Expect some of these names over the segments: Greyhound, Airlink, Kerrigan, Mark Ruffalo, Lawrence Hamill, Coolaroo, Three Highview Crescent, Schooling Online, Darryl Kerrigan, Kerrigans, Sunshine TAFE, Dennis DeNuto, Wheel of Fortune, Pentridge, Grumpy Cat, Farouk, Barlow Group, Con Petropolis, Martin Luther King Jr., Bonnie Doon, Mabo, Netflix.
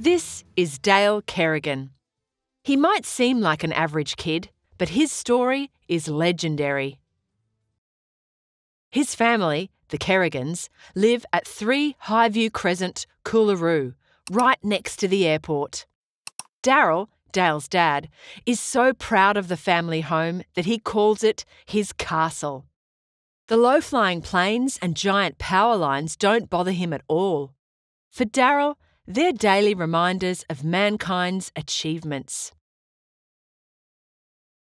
This is Darryl Kerrigan. He might seem like an average kid, but his story is legendary. His family, the Kerrigans, live at 3 Highview Crescent, Coolaroo, right next to the airport. Darryl, Dale's dad, is so proud of the family home that he calls it his castle. The low-flying planes and giant power lines don't bother him at all. For Darryl, they're daily reminders of mankind's achievements.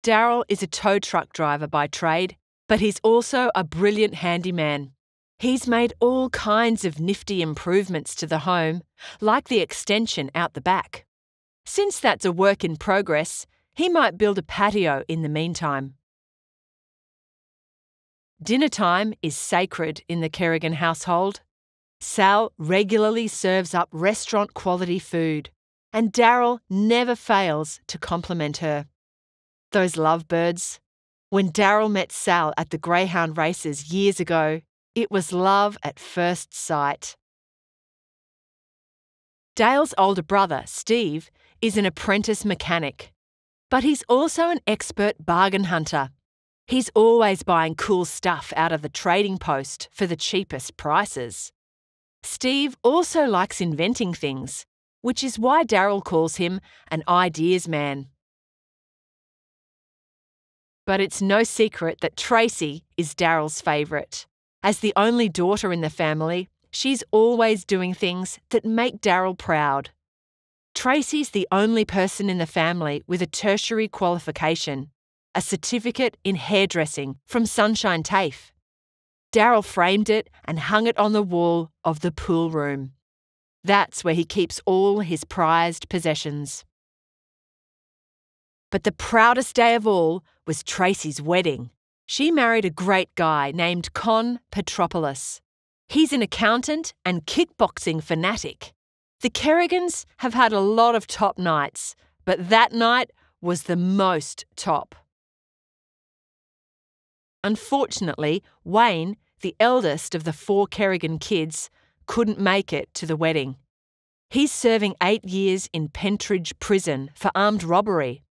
Darryl is a tow truck driver by trade, but he's also a brilliant handyman. He's made all kinds of nifty improvements to the home, like the extension out the back. Since that's a work in progress, he might build a patio in the meantime. Dinner time is sacred in the Kerrigan household. Sal regularly serves up restaurant-quality food, and Darryl never fails to compliment her. Those lovebirds. When Darryl met Sal at the Greyhound races years ago, it was love at first sight. Dale's older brother, Steve, is an apprentice mechanic, but he's also an expert bargain hunter. He's always buying cool stuff out of the trading post for the cheapest prices. Steve also likes inventing things, which is why Darryl calls him an ideas man. But it's no secret that Tracy is Darryl's favourite. As the only daughter in the family, she's always doing things that make Darryl proud. Tracy's the only person in the family with a tertiary qualification, a certificate in hairdressing from Sunshine TAFE. Darryl framed it and hung it on the wall of the pool room. That's where he keeps all his prized possessions. But the proudest day of all was Tracy's wedding. She married a great guy named Con Petropolis. He's an accountant and kickboxing fanatic. The Kerrigans have had a lot of top nights, but that night was the most top. Unfortunately, Wayne, the eldest of the 4 Kerrigan kids, couldn't make it to the wedding. He's serving 8 years in Pentridge prison for armed robbery.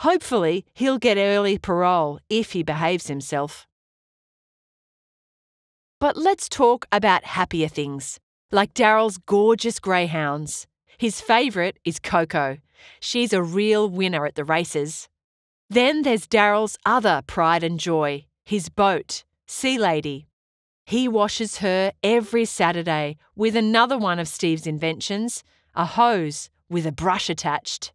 Hopefully, he'll get early parole if he behaves himself. But let's talk about happier things, like Darryl's gorgeous greyhounds. His favourite is Coco. She's a real winner at the races. Then there's Darryl's other pride and joy, his boat, Sea Lady. He washes her every Saturday with another one of Steve's inventions, a hose with a brush attached.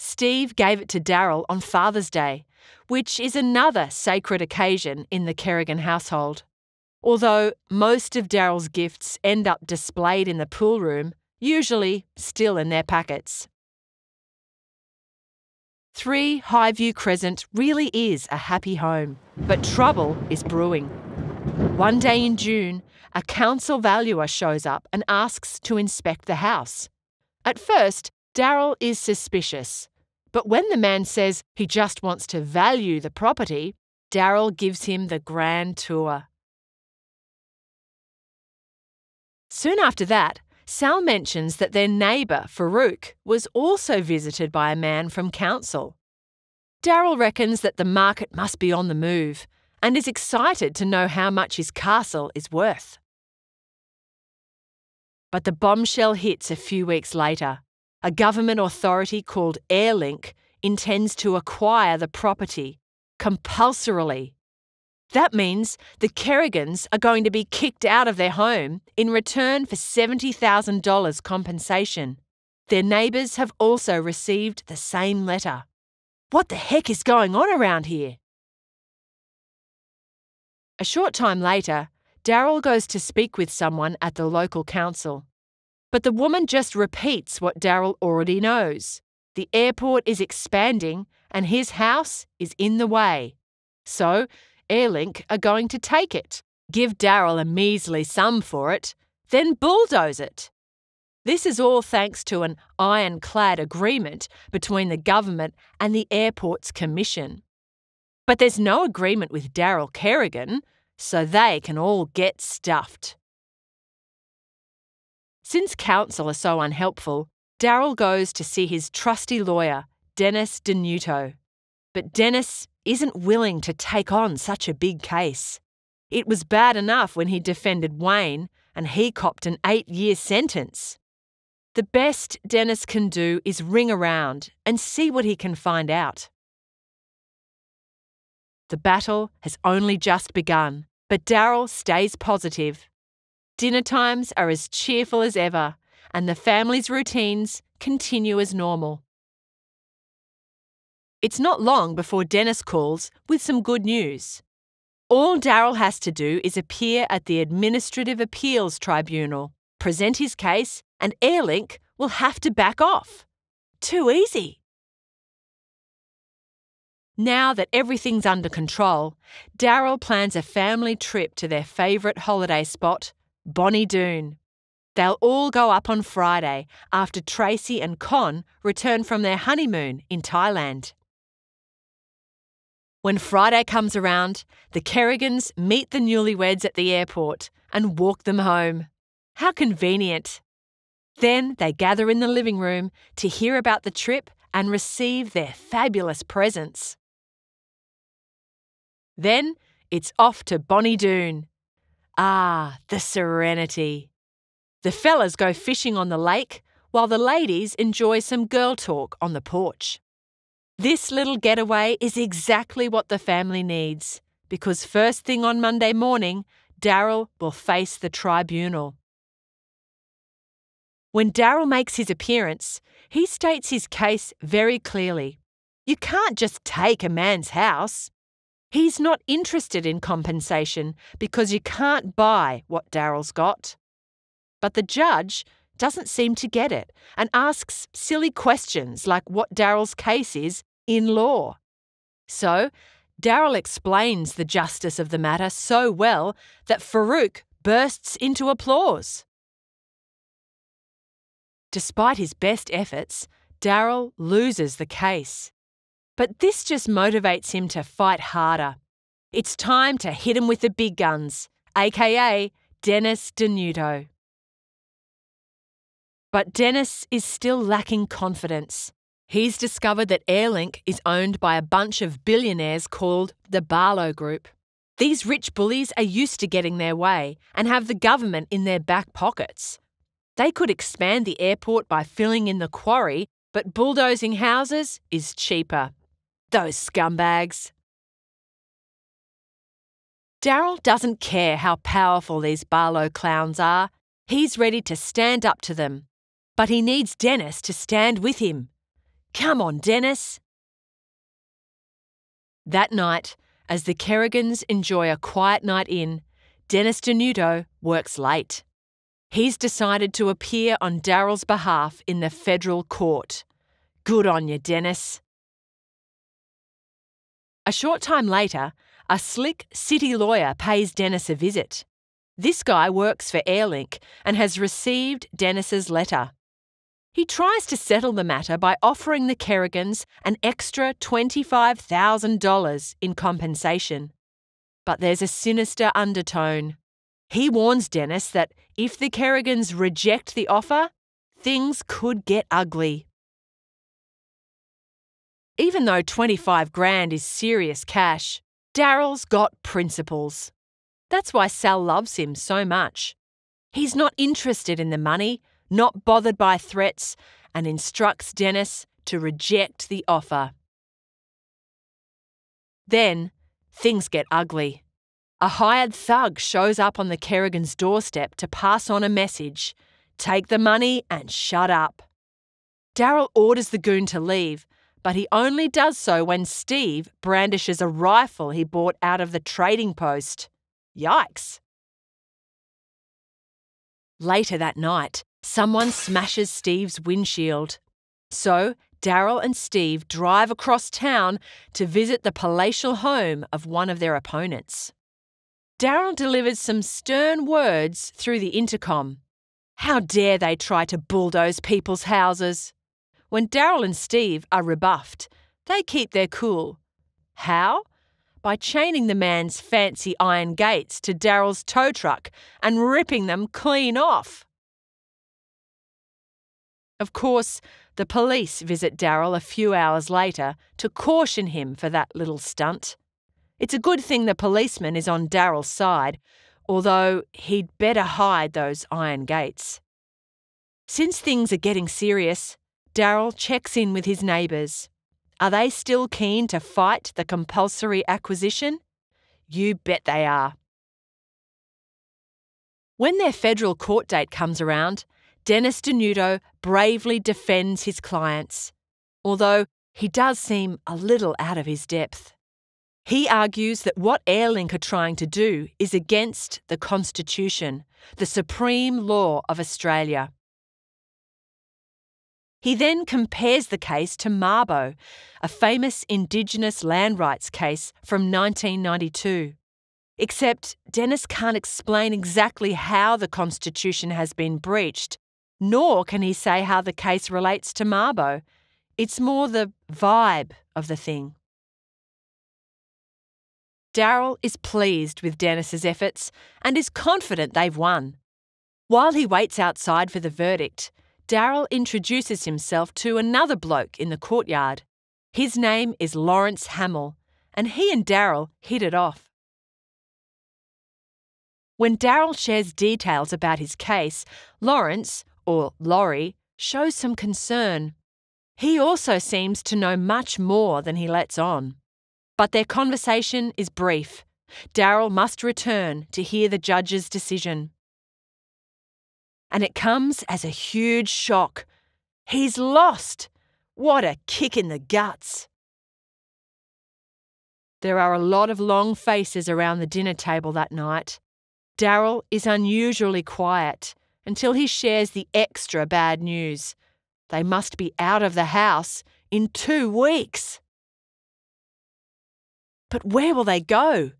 Steve gave it to Darryl on Father's Day, which is another sacred occasion in the Kerrigan household. Although most of Darryl's gifts end up displayed in the pool room, usually still in their packets. 3 Highview Crescent really is a happy home, but trouble is brewing. One day in June, a council valuer shows up and asks to inspect the house. At first, Darryl is suspicious, but when the man says he just wants to value the property, Darryl gives him the grand tour. Soon after that, Sal mentions that their neighbour, Farouk, was also visited by a man from council. Darryl reckons that the market must be on the move and is excited to know how much his castle is worth. But the bombshell hits a few weeks later. A government authority called Airlink intends to acquire the property compulsorily. That means the Kerrigans are going to be kicked out of their home in return for $70,000 compensation. Their neighbours have also received the same letter. What the heck is going on around here? A short time later, Darryl goes to speak with someone at the local council. But the woman just repeats what Darryl already knows. The airport is expanding and his house is in the way. So, Airlink are going to take it, give Darryl a measly sum for it, then bulldoze it. This is all thanks to an ironclad agreement between the government and the airport's commission. But there's no agreement with Darryl Kerrigan, so they can all get stuffed. Since counsel are so unhelpful, Darryl goes to see his trusty lawyer, Dennis DeNuto. But Dennis isn't willing to take on such a big case. It was bad enough when he defended Wayne and he copped an 8-year sentence. The best Dennis can do is ring around and see what he can find out. The battle has only just begun, but Darryl stays positive. Dinner times are as cheerful as ever, and the family's routines continue as normal. It's not long before Dennis calls with some good news. All Darryl has to do is appear at the Administrative Appeals Tribunal, present his case, and Airlink will have to back off. Too easy. Now that everything's under control, Darryl plans a family trip to their favourite holiday spot, Bonnie Doon. They'll all go up on Friday after Tracy and Con return from their honeymoon in Thailand. When Friday comes around, the Kerrigans meet the newlyweds at the airport and walk them home. How convenient. Then they gather in the living room to hear about the trip and receive their fabulous presents. Then it's off to Bonnie Doon. Ah, the serenity. The fellas go fishing on the lake while the ladies enjoy some girl talk on the porch. This little getaway is exactly what the family needs, because first thing on Monday morning, Darryl will face the tribunal. When Darryl makes his appearance, he states his case very clearly. You can't just take a man's house. He's not interested in compensation because you can't buy what Darryl's got. But the judge doesn't seem to get it and asks silly questions like what Darryl's case is in law. So Darryl explains the justice of the matter so well that Farouk bursts into applause. Despite his best efforts, Darryl loses the case. But this just motivates him to fight harder. It's time to hit him with the big guns, aka Dennis DeNuto. But Dennis is still lacking confidence. He's discovered that Airlink is owned by a bunch of billionaires called the Barlow Group. These rich bullies are used to getting their way and have the government in their back pockets. They could expand the airport by filling in the quarry, but bulldozing houses is cheaper. Those scumbags. Darryl doesn't care how powerful these Barlow clowns are. He's ready to stand up to them. But he needs Dennis to stand with him. Come on, Dennis. That night, as the Kerrigans enjoy a quiet night in, Dennis DeNuto works late. He's decided to appear on Darryl's behalf in the federal court. Good on you, Dennis. A short time later, a slick city lawyer pays Dennis a visit. This guy works for Airlink and has received Dennis's letter. He tries to settle the matter by offering the Kerrigans an extra $25,000 in compensation. But there's a sinister undertone. He warns Dennis that if the Kerrigans reject the offer, things could get ugly. Even though 25 grand is serious cash, Darryl's got principles. That's why Sal loves him so much. He's not interested in the money, not bothered by threats, and instructs Dennis to reject the offer. Then things get ugly. A hired thug shows up on the Kerrigan's doorstep to pass on a message. Take the money and shut up. Darryl orders the goon to leave, but he only does so when Steve brandishes a rifle he bought out of the trading post. Yikes. Later that night, someone smashes Steve's windshield. So Darryl and Steve drive across town to visit the palatial home of one of their opponents. Darryl delivers some stern words through the intercom. How dare they try to bulldoze people's houses? When Darryl and Steve are rebuffed, they keep their cool. How? By chaining the man's fancy iron gates to Darryl's tow truck and ripping them clean off. Of course, the police visit Darryl a few hours later to caution him for that little stunt. It's a good thing the policeman is on Darryl's side, although he'd better hide those iron gates. Since things are getting serious, Darryl checks in with his neighbours. Are they still keen to fight the compulsory acquisition? You bet they are. When their federal court date comes around, Dennis DeNuto bravely defends his clients, although he does seem a little out of his depth. He argues that what Airlink are trying to do is against the Constitution, the supreme law of Australia. He then compares the case to Mabo, a famous Indigenous land rights case from 1992. Except Dennis can't explain exactly how the Constitution has been breached, nor can he say how the case relates to Mabo. It's more the vibe of the thing. Darryl is pleased with Dennis's efforts and is confident they've won. While he waits outside for the verdict, Darryl introduces himself to another bloke in the courtyard. His name is Lawrence Hamill, and he and Darryl hit it off. When Darryl shares details about his case, Lawrence, or Laurie, shows some concern. He also seems to know much more than he lets on. But their conversation is brief. Darryl must return to hear the judge's decision. And it comes as a huge shock. He's lost. What a kick in the guts. There are a lot of long faces around the dinner table that night. Darryl is unusually quiet until he shares the extra bad news. They must be out of the house in 2 weeks. But where will they go?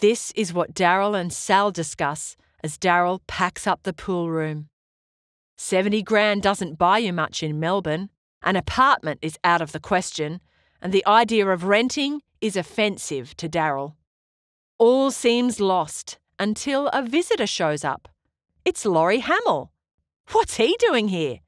This is what Darryl and Sal discuss as Darryl packs up the pool room. 70 grand doesn't buy you much in Melbourne, an apartment is out of the question, and the idea of renting is offensive to Darryl. All seems lost until a visitor shows up. It's Laurie Hamill. What's he doing here?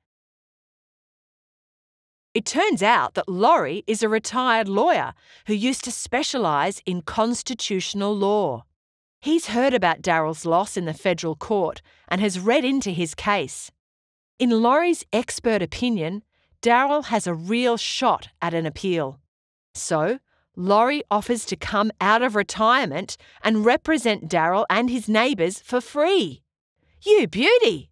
It turns out that Laurie is a retired lawyer who used to specialise in constitutional law. He's heard about Darryl's loss in the federal court and has read into his case. In Laurie's expert opinion, Darryl has a real shot at an appeal. So, Laurie offers to come out of retirement and represent Darryl and his neighbours for free. You beauty!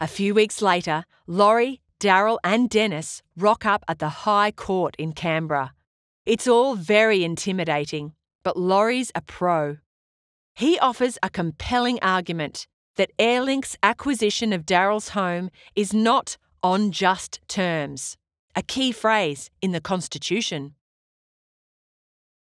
A few weeks later, Laurie, Darryl and Dennis rock up at the High Court in Canberra. It's all very intimidating. But Laurie's a pro. He offers a compelling argument that Airlink's acquisition of Darryl's home is not on just terms, a key phrase in the Constitution.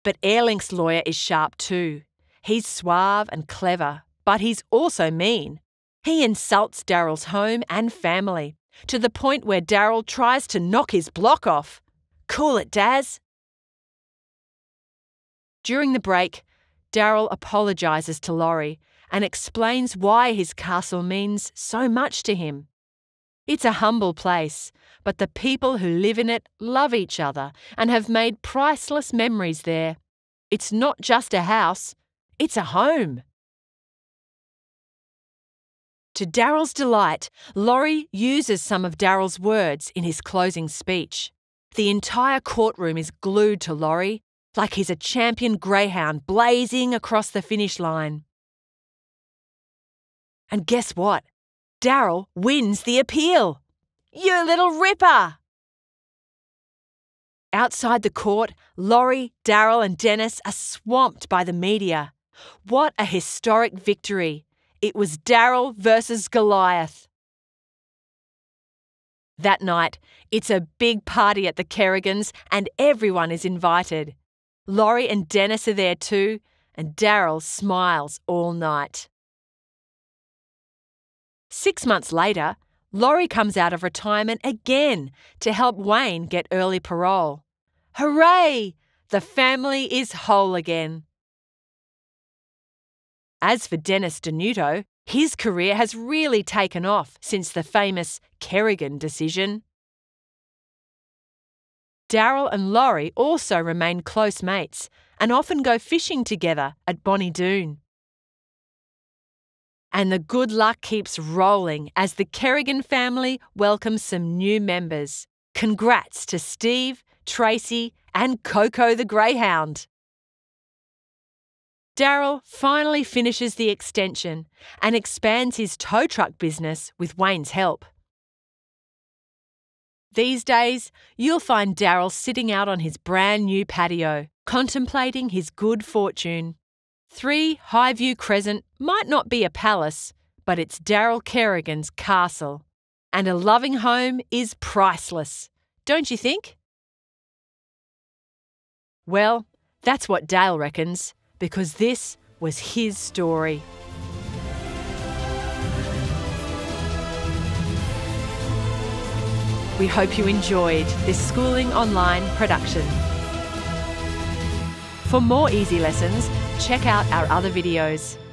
But Airlink's lawyer is sharp too. He's suave and clever, but he's also mean. He insults Darryl's home and family to the point where Darryl tries to knock his block off. Cool it, Daz. During the break, Darryl apologises to Laurie and explains why his castle means so much to him. It's a humble place, but the people who live in it love each other and have made priceless memories there. It's not just a house, it's a home. To Darryl's delight, Laurie uses some of Darryl's words in his closing speech. The entire courtroom is glued to Laurie, like he's a champion greyhound blazing across the finish line. And guess what? Darryl wins the appeal. You little ripper! Outside the court, Laurie, Darryl and Dennis are swamped by the media. What a historic victory. It was Darryl versus Goliath. That night, it's a big party at the Kerrigans and everyone is invited. Laurie and Dennis are there too, and Darryl smiles all night. 6 months later, Laurie comes out of retirement again to help Wayne get early parole. Hooray! The family is whole again. As for Dennis DeNuto, His career has really taken off since the famous Kerrigan decision. Darryl and Laurie also remain close mates and often go fishing together at Bonnie Doon. And the good luck keeps rolling as the Kerrigan family welcomes some new members. Congrats to Steve, Tracy and Coco the Greyhound. Darryl finally finishes the extension and expands his tow truck business with Wayne's help. These days, you'll find Darryl sitting out on his brand new patio, contemplating his good fortune. Three Highview Crescent might not be a palace, but it's Darryl Kerrigan's castle. And a loving home is priceless, don't you think? Well, that's what Dale reckons, because this was his story. We hope you enjoyed this Schooling Online production. For more easy lessons, check out our other videos.